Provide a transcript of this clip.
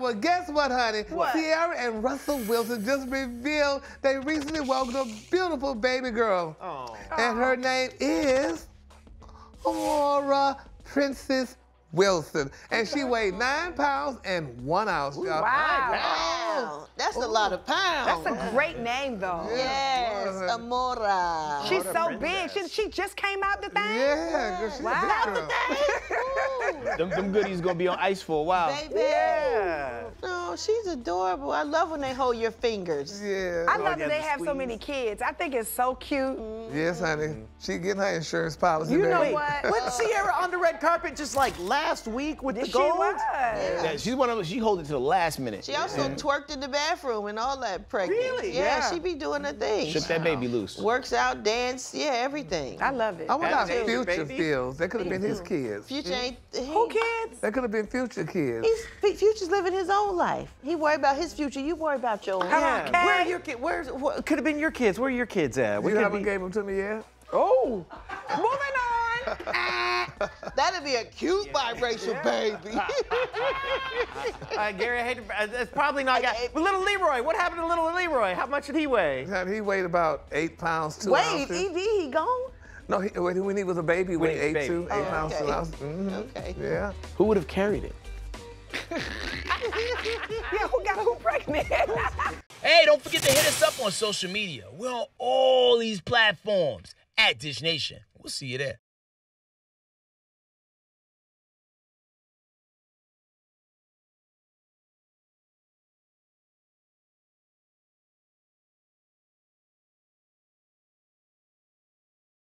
Well, guess what, honey? What? Ciara and Russell Wilson just revealed they recently welcomed a beautiful baby girl. Oh. And her name is Amora Princess Wilson. And she weighed 9 pounds and 1 ounce. Ooh, wow. Wow. That's a lot of pounds. That's a great name, though. Yes, Amora. She's so big. She just came out the thing? Yeah. Girl, wow. Out the thing? Them goodies going to be on ice for a while. Baby. Yeah. Oh, she's adorable. I love when they hold your fingers. Yeah. I love that they have so many kids. I think it's so cute. Mm-hmm. Yes, honey. She getting her insurance policy. You know what? Wasn't Ciara on the red carpet just like last week with the gold? She was. Yeah. Yeah, she's one of them. She holds it to the last minute. She also twerked in the bathroom and all that pregnant. Really? Yeah. She be doing her thing. Shook that baby loose. Works out, dance, everything. I love it. I wonder how Future feels. That could have been his kids. Future ain't... Who kids? That could have been Future kids. Future's living his own life. He worried about his future. You worry about your own. Yeah. Where are your kids? What could have been your kids? Where are your kids at? You haven't gave them to me yet. Oh, moving on. That'd be a cute biracial baby. Gary, I hate to. That's probably not. But little Leroy, what happened to little Leroy? How much did he weigh? He weighed about 8 pounds 2 ounces. Wait, he gone? No, when he was a baby, when he ate 8 pounds 2 ounces. Mm-hmm. Okay. Yeah. Who would have carried it? Who got who pregnant? Hey, don't forget to hit us up on social media. We're on all these platforms at Dish Nation. We'll see you there.